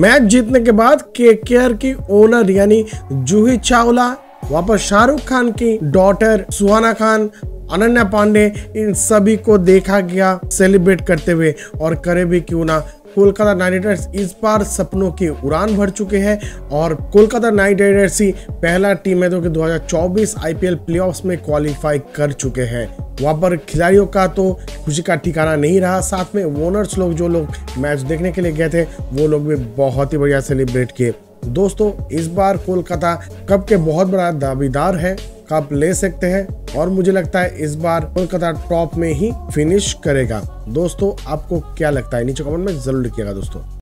Match जीतने के बाद केकेआर की ओनर यानी जूही चावला वापस शाहरुख खान की डॉटर सुहाना खान, अनन्या पांडे, इन सभी को देखा गया सेलिब्रेट करते हुए। और करे भी क्यों ना, कोलकाता नाइट राइडर्स इस बार सपनों की उड़ान भर चुके हैं और कोलकाता नाइट राइडर्स ही पहला टीम है जो कि 2024 आईपीएल प्लेऑफ्स में क्वालिफाई कर चुके हैं। वहाँ पर खिलाड़ियों का तो खुशी का ठिकाना नहीं रहा, साथ में ओनर्स लोग जो लोग मैच देखने के लिए गए थे वो लोग भी बहुत ही बढ़िया सेलिब्रेट किए। दोस्तों, इस बार कोलकाता कप के बहुत बड़ा दावेदार है, कप ले सकते हैं और मुझे लगता है इस बार कोलकाता टॉप में ही फिनिश करेगा। दोस्तों, आपको क्या लगता है नीचे कमेंट में जरूर लिखिएगा दोस्तों।